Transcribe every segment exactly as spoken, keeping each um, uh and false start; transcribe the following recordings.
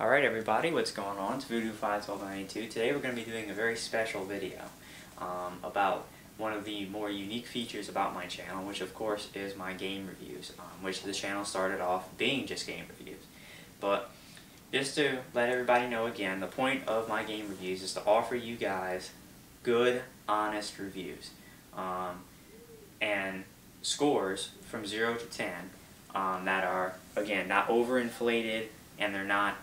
Alright everybody, what's going on? It's Voodoo five twelve ninety-two. Today we're going to be doing a very special video um, about one of the more unique features about my channel, which of course is my game reviews, um, which the channel started off being just game reviews. But just to let everybody know again, the point of my game reviews is to offer you guys good, honest reviews um, and scores from zero to ten um, that are, again, not overinflated and they're not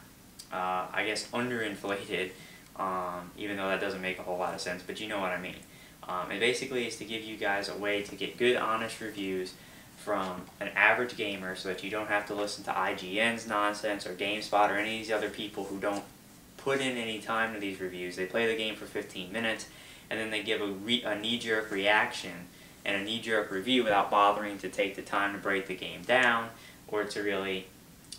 Uh, I guess underinflated, um, even though that doesn't make a whole lot of sense, but you know what I mean. Um, it basically is to give you guys a way to get good, honest reviews from an average gamer so that you don't have to listen to I G N's nonsense or GameSpot or any of these other people who don't put in any time to these reviews. They play the game for fifteen minutes, and then they give a, re a knee-jerk reaction and a knee-jerk review without bothering to take the time to break the game down or to really,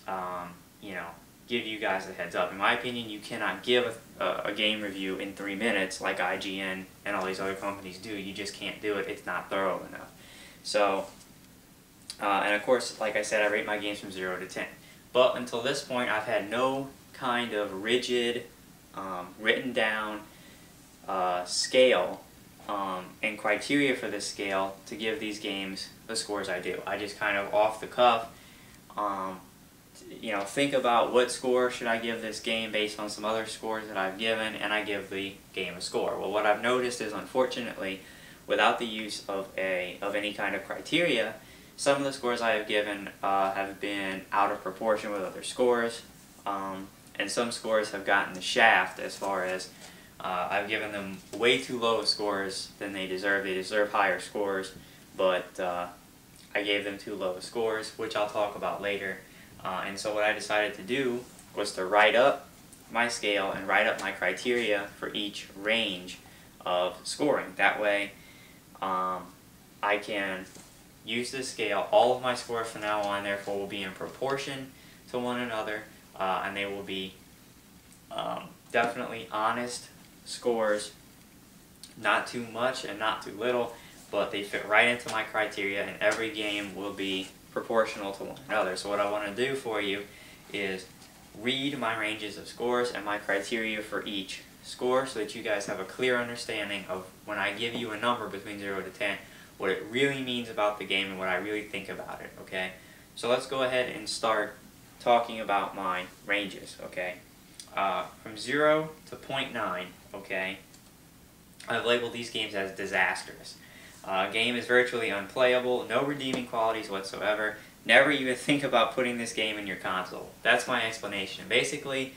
um, you know, give you guys a heads up. In my opinion, you cannot give a, uh, a game review in three minutes like I G N and all these other companies do. You just can't do it. It's not thorough enough. So, uh, and of course, like I said, I rate my games from zero to ten. But until this point, I've had no kind of rigid, um, written down uh, scale um, and criteria for this scale to give these games the scores I do. I just kind of off the cuff, um, you know, think about what score should I give this game based on some other scores that I've given, and I give the game a score. Well, what I've noticed is, unfortunately, without the use of a of any kind of criteria, some of the scores I have given uh, have been out of proportion with other scores, um, and some scores have gotten the shaft as far as uh, I've given them way too low scores than they deserve. They deserve higher scores, but uh, I gave them too low scores, which I'll talk about later. Uh, and so what I decided to do was to write up my scale and write up my criteria for each range of scoring. That way um, I can use this scale. All of my scores from now on therefore will be in proportion to one another, uh, and they will be um, definitely honest scores, not too much and not too little, but they fit right into my criteria, and every game will be proportional to one another. So what I want to do for you is read my ranges of scores and my criteria for each score so that you guys have a clear understanding of, when I give you a number between zero to ten, what it really means about the game and what I really think about it, okay? So let's go ahead and start talking about my ranges, okay? Uh, from zero to zero point nine, okay, I've labeled these games as disastrous. Uh, game is virtually unplayable, no redeeming qualities whatsoever, never even think about putting this game in your console. That's my explanation. Basically,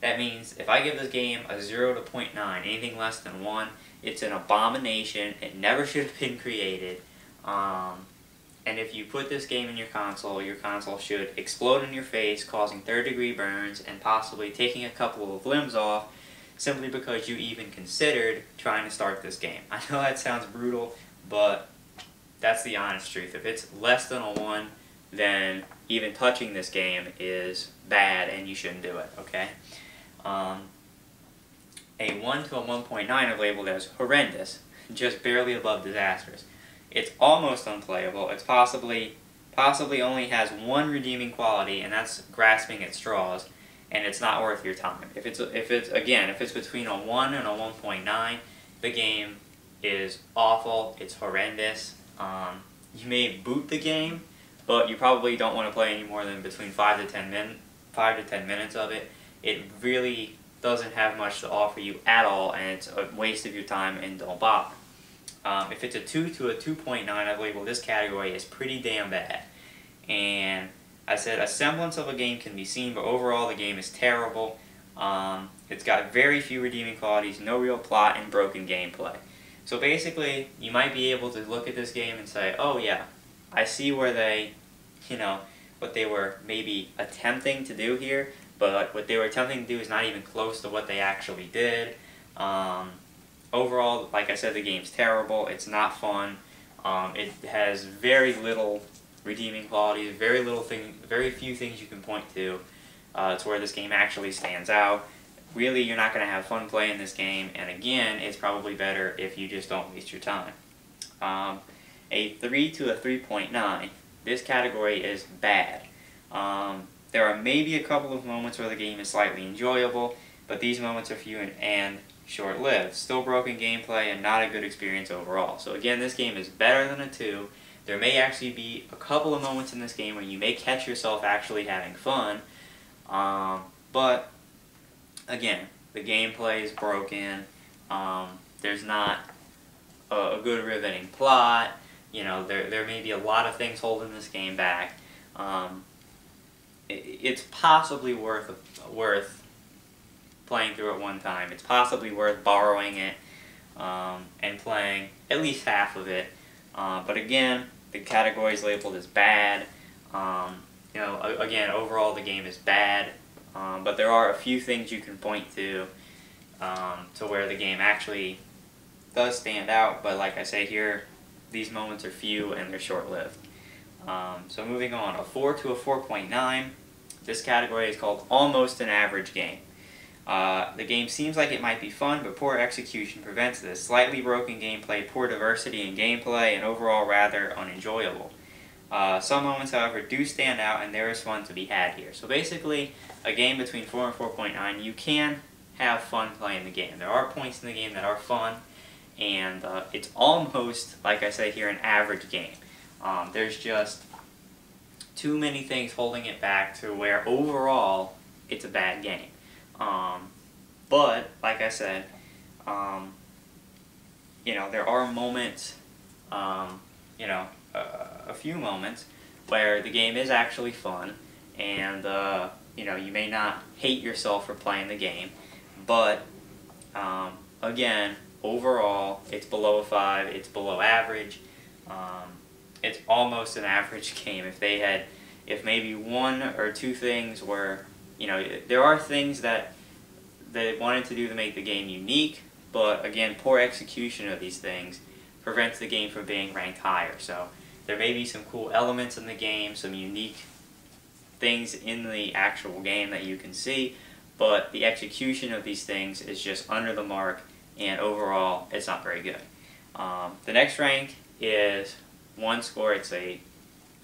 that means if I give this game a zero to zero point nine, anything less than one, it's an abomination, it never should have been created, um, and if you put this game in your console, your console should explode in your face, causing third degree burns and possibly taking a couple of limbs off, simply because you even considered trying to start this game. I know that sounds brutal, but that's the honest truth. If it's less than a one, then even touching this game is bad and you shouldn't do it, okay? Um, a one to a one point nine I've labeled as horrendous, just barely above disastrous. It's almost unplayable. It's possibly, possibly only has one redeeming quality, and that's grasping at straws, and it's not worth your time. If it's, if it's again, if it's between a one and a one point nine, the game is awful, it's horrendous. Um, you may boot the game, but you probably don't want to play any more than between five to ten minutes of it. It really doesn't have much to offer you at all, and it's a waste of your time, and don't bother. Um, if it's a two to a two point nine, I've labeled this category as pretty damn bad. And I said a semblance of a game can be seen, but overall the game is terrible. Um, it's got very few redeeming qualities, no real plot, and broken gameplay. So basically, you might be able to look at this game and say, oh yeah, I see where they, you know, what they were maybe attempting to do here, but what they were attempting to do is not even close to what they actually did. Um, overall, like I said, the game's terrible, it's not fun, um, it has very little redeeming qualities, very little thing, very few things you can point to uh, to where this game actually stands out. Really, you're not going to have fun playing this game, and again, it's probably better if you just don't waste your time. Um, a three to a three point nine, this category is bad. Um, There are maybe a couple of moments where the game is slightly enjoyable, but these moments are few and, and short-lived. Still broken gameplay and not a good experience overall. So again, this game is better than a two. There may actually be a couple of moments in this game where you may catch yourself actually having fun, um, but again, the gameplay is broken. Um, there's not a, a good riveting plot. You know, there there may be a lot of things holding this game back. Um, it, it's possibly worth worth playing through it one time. It's possibly worth borrowing it um, and playing at least half of it. Uh, but again, the category is labeled as bad. Um, you know, again, overall the game is bad. Um, but there are a few things you can point to um, to where the game actually does stand out. But like I say here, these moments are few and they're short-lived. Um, so moving on, a four to a four point nine. This category is called almost an average game. Uh, the game seems like it might be fun, but poor execution prevents this. Slightly broken gameplay, poor diversity in gameplay, and overall rather unenjoyable. Uh, some moments, however, do stand out, and there is fun to be had here. So basically, a game between four and four point nine, you can have fun playing the game. There are points in the game that are fun, and uh, it's almost, like I say here, an average game. Um, there's just too many things holding it back to where overall it's a bad game. Um, but, like I said, um, you know, there are moments, um, you know, uh, a few moments where the game is actually fun, and, uh, you know, you may not hate yourself for playing the game, but, um, again, overall, it's below a five, it's below average, um, it's almost an average game. If they had, if maybe one or two things were... You know, there are things that they wanted to do to make the game unique, but again, poor execution of these things prevents the game from being ranked higher. So there may be some cool elements in the game, some unique things in the actual game that you can see, but the execution of these things is just under the mark, and overall, it's not very good. Um, the next rank is one score. It's a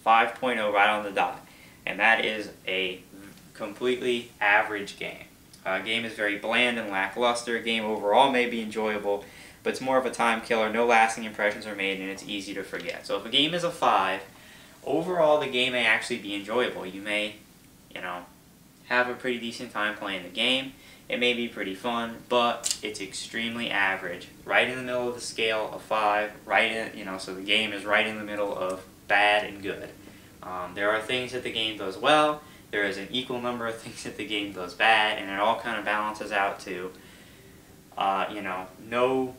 five point oh right on the dot, and that is a completely average game. Uh, game is very bland and lackluster. Game overall may be enjoyable, but it's more of a time killer. No lasting impressions are made, and it's easy to forget. So if a game is a five, overall the game may actually be enjoyable. You may, you know, have a pretty decent time playing the game. It may be pretty fun, but it's extremely average. Right in the middle of the scale of five, right in, you know, so the game is right in the middle of bad and good. Um, there are things that the game does well. There is an equal number of things that the game does bad, and it all kind of balances out to, uh, you know, no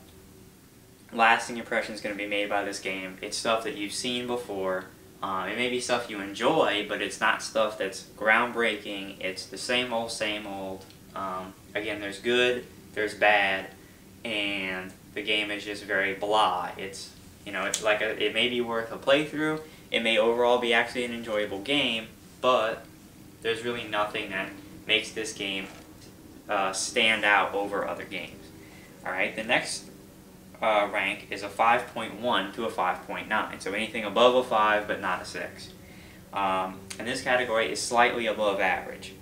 lasting impression is going to be made by this game. It's stuff that you've seen before. Um, it may be stuff you enjoy, but it's not stuff that's groundbreaking. It's the same old, same old. Um, again, there's good, there's bad, and the game is just very blah. It's, you know, it's like a, it may be worth a playthrough. It may overall be actually an enjoyable game, but there's really nothing that makes this game uh, stand out over other games. All right, the next uh, rank is a five point one to a five point nine, so anything above a five but not a six. Um, and this category is slightly above average.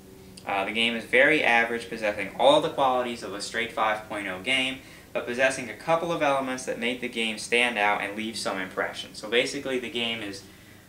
Uh, the game is very average, possessing all the qualities of a straight five point oh game, but possessing a couple of elements that make the game stand out and leave some impression. So basically the game is,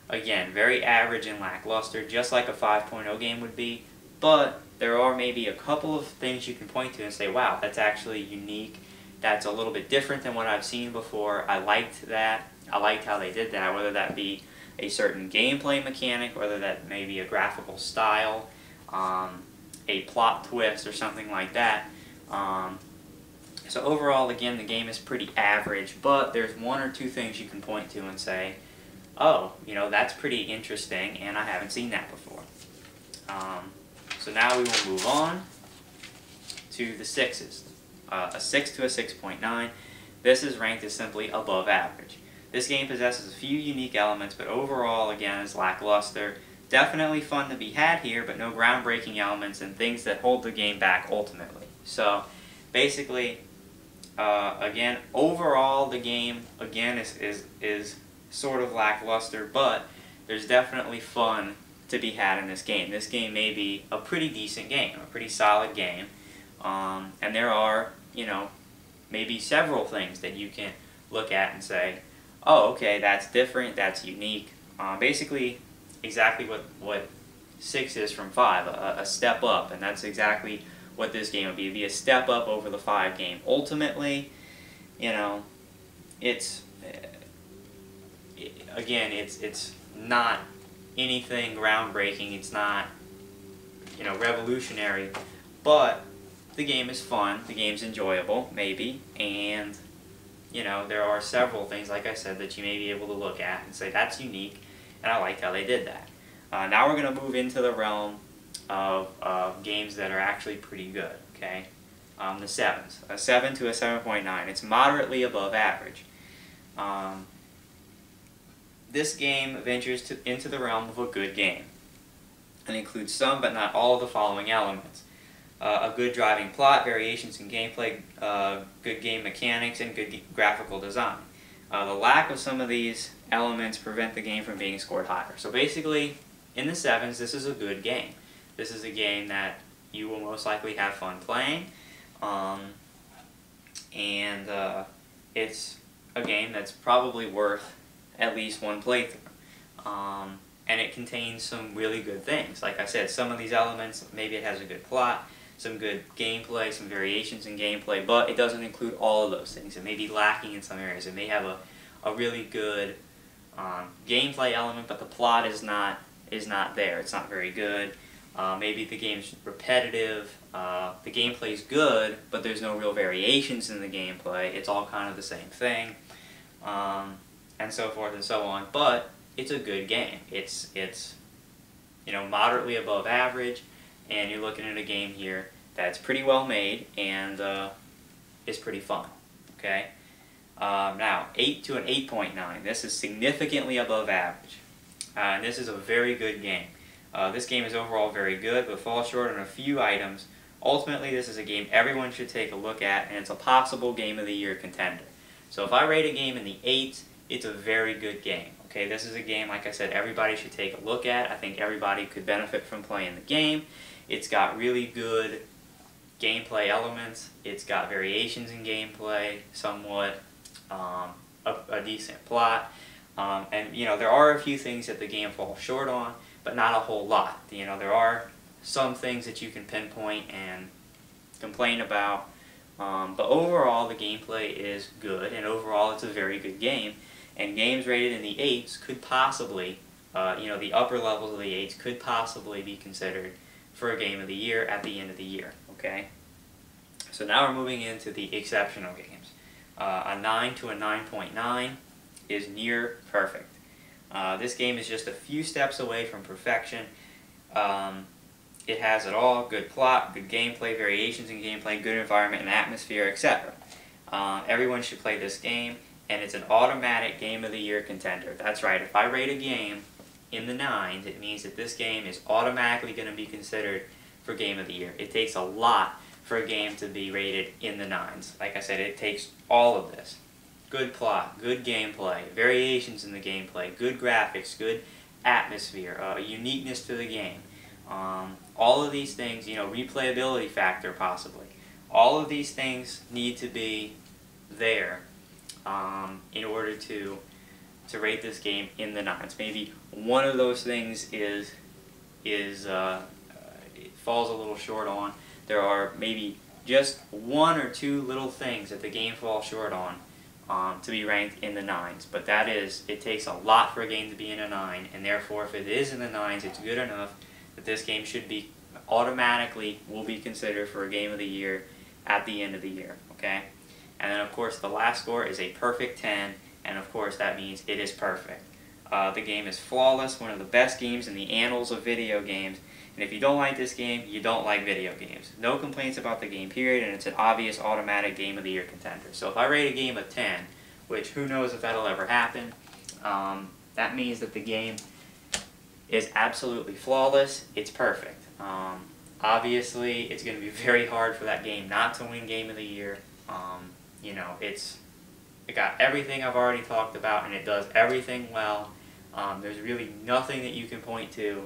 again, very average and lackluster, just like a five point oh game would be, but there are maybe a couple of things you can point to and say, wow, that's actually unique, that's a little bit different than what I've seen before, I liked that, I liked how they did that, whether that be a certain gameplay mechanic, whether that may be a graphical style, um, a plot twist, or something like that. Um, so overall, again, the game is pretty average, but there's one or two things you can point to and say, oh, you know, that's pretty interesting, and I haven't seen that before. Um, so now we will move on to the sixes. Uh, a six to a six point nine. This is ranked as simply above average. This game possesses a few unique elements, but overall, again, is lackluster. Definitely fun to be had here, but no groundbreaking elements and things that hold the game back ultimately. So, basically, uh, again, overall, the game, again, is... is, is sort of lackluster, but there's definitely fun to be had in this game. This game may be a pretty decent game, a pretty solid game, um, and there are, you know, maybe several things that you can look at and say, oh, okay, that's different, that's unique. Uh, basically, exactly what, what six is from five, a, a step up, and that's exactly what this game would be. It'd be a step up over the five game. Ultimately, you know, it's, it, again, it's, it's not anything groundbreaking, it's not, you know, revolutionary, but the game is fun, the game's enjoyable, maybe, and, you know, there are several things, like I said, that you may be able to look at and say, that's unique, and I like how they did that. Uh, now we're going to move into the realm of, of games that are actually pretty good, okay? Um, the sevens. A seven to a seven point nine. It's moderately above average. Um, this game ventures to, into the realm of a good game, and includes some but not all of the following elements. Uh, a good driving plot, variations in gameplay, uh, good game mechanics, and good graphical design. Uh, the lack of some of these elements prevent the game from being scored higher. So basically, in the sevens, this is a good game. This is a game that you will most likely have fun playing, um, and uh, it's a game that's probably worth at least one playthrough. Um, and it contains some really good things. Like I said, some of these elements, maybe it has a good plot, some good gameplay, some variations in gameplay, but it doesn't include all of those things. It may be lacking in some areas. It may have a, a really good um, gameplay element, but the plot is not is not there. It's not very good. Uh, maybe the game's repetitive. Uh, the gameplay's good, but there's no real variations in the gameplay. It's all kind of the same thing, um, and so forth and so on. But it's a good game. It's it's you know, moderately above average. And you're looking at a game here that's pretty well made and uh, is pretty fun. Okay. Um, now, eight to an eight point nine. This is significantly above average. Uh, and this is a very good game. Uh, this game is overall very good, but falls short on a few items. Ultimately, this is a game everyone should take a look at, and it's a possible Game of the Year contender. So if I rate a game in the eights, it's a very good game. Okay, this is a game, like I said, everybody should take a look at. I think everybody could benefit from playing the game. It's got really good gameplay elements. It's got variations in gameplay, somewhat, um, a, a decent plot. Um, and, you know, there are a few things that the game falls short on, but not a whole lot. You know, there are some things that you can pinpoint and complain about. Um, but overall, the gameplay is good, and overall, it's a very good game. And games rated in the eights could possibly, uh, you know, the upper levels of the eights could possibly be considered for a Game of the Year at the end of the year, okay? So now we're moving into the exceptional games. Uh, a nine to a nine point nine is near perfect. Uh, this game is just a few steps away from perfection. Um, it has it all: good plot, good gameplay, variations in gameplay, good environment and atmosphere, et cetera. Uh, everyone should play this game, and it's an automatic Game of the Year contender. That's right, if I rate a game in the nines, it means that this game is automatically going to be considered for Game of the Year. It takes a lot for a game to be rated in the nines. Like I said, it takes all of this. Good plot, good gameplay, variations in the gameplay, good graphics, good atmosphere, uh, uniqueness to the game. Um, all of these things, you know, replayability factor possibly. All of these things need to be there um, in order to to rate this game in the nines. Maybe one of those things is is uh, it falls a little short on. There are maybe just one or two little things that the game falls short on um, to be ranked in the nines. But that is, it takes a lot for a game to be in a nine, and therefore if it is in the nines, it's good enough that this game should be automatically will be considered for a Game of the Year at the end of the year. Okay, and then of course the last score is a perfect ten. And of course that means it is perfect. Uh, the game is flawless, one of the best games in the annals of video games. And if you don't like this game, you don't like video games. No complaints about the game, period, and it's an obvious automatic Game of the Year contender. So if I rate a game a ten, which who knows if that'll ever happen, um, that means that the game is absolutely flawless, it's perfect. Um, obviously, it's going to be very hard for that game not to win Game of the Year. Um, you know, it's... It got everything I've already talked about, and it does everything well. Um, there's really nothing that you can point to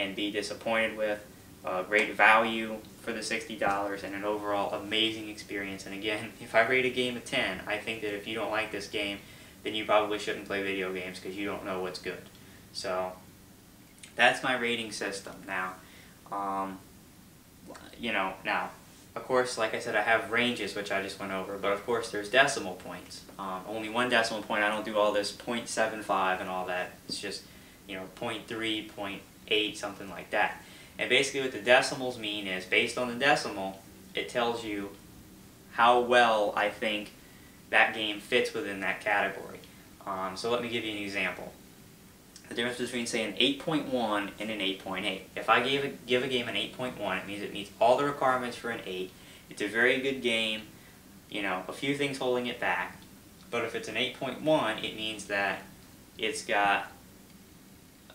and be disappointed with. Uh, great value for the sixty dollars and an overall amazing experience. And again, if I rate a game a ten, I think that if you don't like this game, then you probably shouldn't play video games because you don't know what's good. So that's my rating system. Now, um, you know, now, of course, like I said, I have ranges, which I just went over, but of course there's decimal points. Um, only one decimal point. I don't do all this point seven five and all that. It's just, you know, point three, point eight, something like that. And basically what the decimals mean is, based on the decimal, it tells you how well I think that game fits within that category. Um, so let me give you an example. The difference between, say, an eight point one and an eight point eight. If I gave a, give a game an eight point one, it means it meets all the requirements for an eight. It's a very good game, you know, a few things holding it back. But if it's an eight point one, it means that it's got,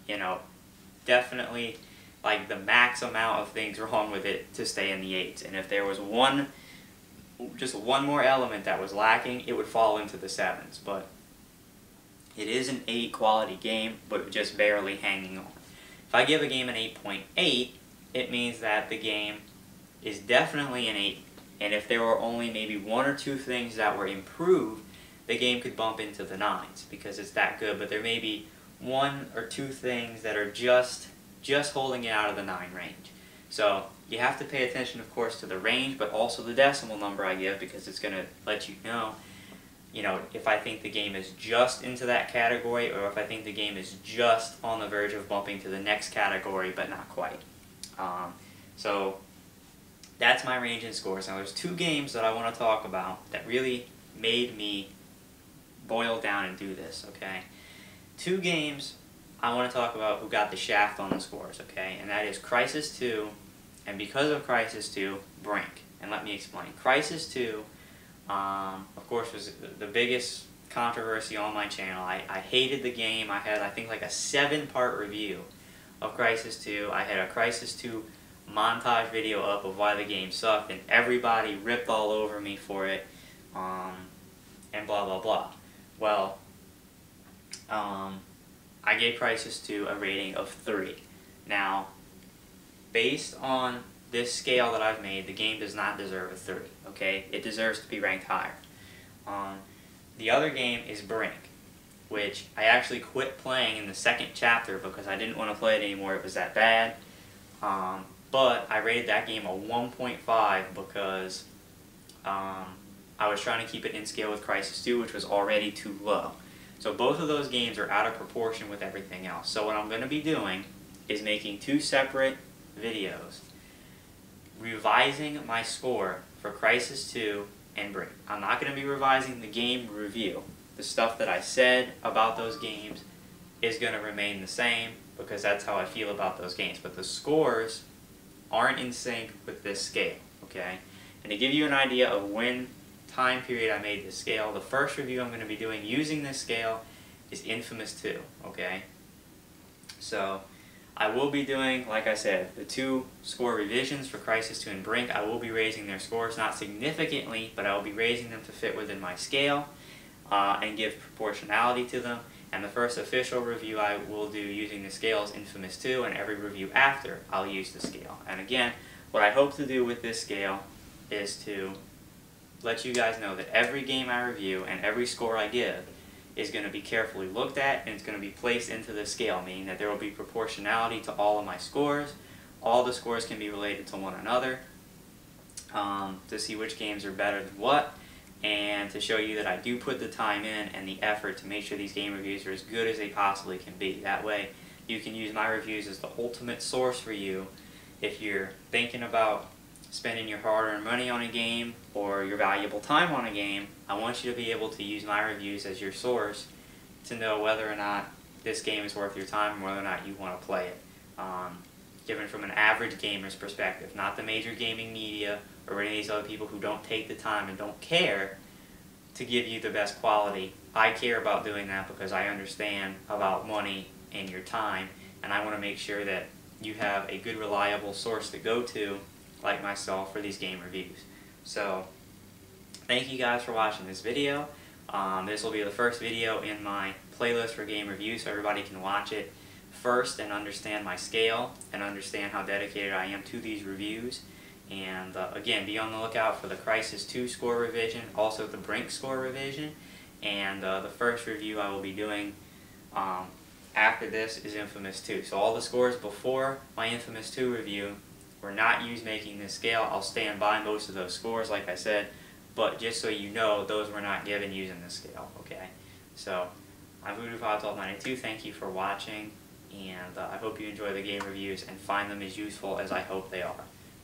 you know, definitely like the max amount of things wrong with it to stay in the eights. And if there was one, just one more element that was lacking, it would fall into the sevens. But it is an eight quality game, but just barely hanging on. If I give a game an eight point eight, it means that the game is definitely an eight. And if there were only maybe one or two things that were improved, the game could bump into the nines because it's that good. But there may be one or two things that are just just holding it out of the nine range. So you have to pay attention, of course, to the range, but also the decimal number I give, because it's going to let you know, you know, if I think the game is just into that category, or if I think the game is just on the verge of bumping to the next category, but not quite. Um, so that's my range and scores. Now there's two games that I want to talk about that really made me boil down and do this, okay? Two games I want to talk about who got the shaft on the scores, okay? And that is Crysis two, and because of Crysis two, Brink. And let me explain. Crysis two, um, of course, was the biggest controversy on my channel. I, I hated the game. I had, I think, like a seven-part review of Crysis two. I had a Crysis two montage video up of why the game sucked, and everybody ripped all over me for it, um, and blah, blah, blah. Well, um... I gave Crysis two a rating of three. Now, based on this scale that I've made, the game does not deserve a three, okay? It deserves to be ranked higher. Um, the other game is Brink, which I actually quit playing in the second chapter because I didn't want to play it anymore. It was that bad. Um, but I rated that game a one point five because um, I was trying to keep it in scale with Crysis two, which was already too low. So both of those games are out of proportion with everything else. So what I'm going to be doing is making two separate videos revising my score for Crysis two and Brink. I'm not going to be revising the game review. The stuff that I said about those games is going to remain the same because that's how I feel about those games. But the scores aren't in sync with this scale, okay? And to give you an idea of when time period I made this scale, the first review I'm going to be doing using this scale is Infamous two, okay? So I will be doing, like I said, the two score revisions for Crysis two and Brink. I will be raising their scores, not significantly, but I will be raising them to fit within my scale uh, and give proportionality to them. And the first official review I will do using the scale is Infamous two, and every review after I'll use the scale. And again, what I hope to do with this scale is to let you guys know that every game I review and every score I give is going to be carefully looked at, and it's going to be placed into the scale, meaning that there will be proportionality to all of my scores. All the scores can be related to one another um, to see which games are better than what, and to show you that I do put the time in and the effort to make sure these game reviews are as good as they possibly can be. That way you can use my reviews as the ultimate source for you if you're thinking about spending your hard-earned money on a game or your valuable time on a game. I want you to be able to use my reviews as your source to know whether or not this game is worth your time and whether or not you want to play it, um, given from an average gamer's perspective, not the major gaming media or any of these other people who don't take the time and don't care to give you the best quality. I care about doing that because I understand about money and your time, and I want to make sure that you have a good, reliable source to go to like myself for these game reviews. So thank you guys for watching this video. Um, this will be the first video in my playlist for game reviews, so everybody can watch it first and understand my scale and understand how dedicated I am to these reviews. And uh, again, be on the lookout for the Crysis two score revision, also the Brink score revision, and uh, the first review I will be doing um, after this is Infamous two. So all the scores before my Infamous two review were not used making this scale. I'll stand by most of those scores, like I said, but just so you know, those were not given using this scale, okay? So, I'm Voodoo five one two nine two, thank you for watching, and uh, I hope you enjoy the game reviews and find them as useful as I hope they are.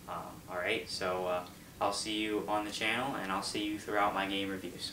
Um, Alright, so uh, I'll see you on the channel, and I'll see you throughout my game reviews.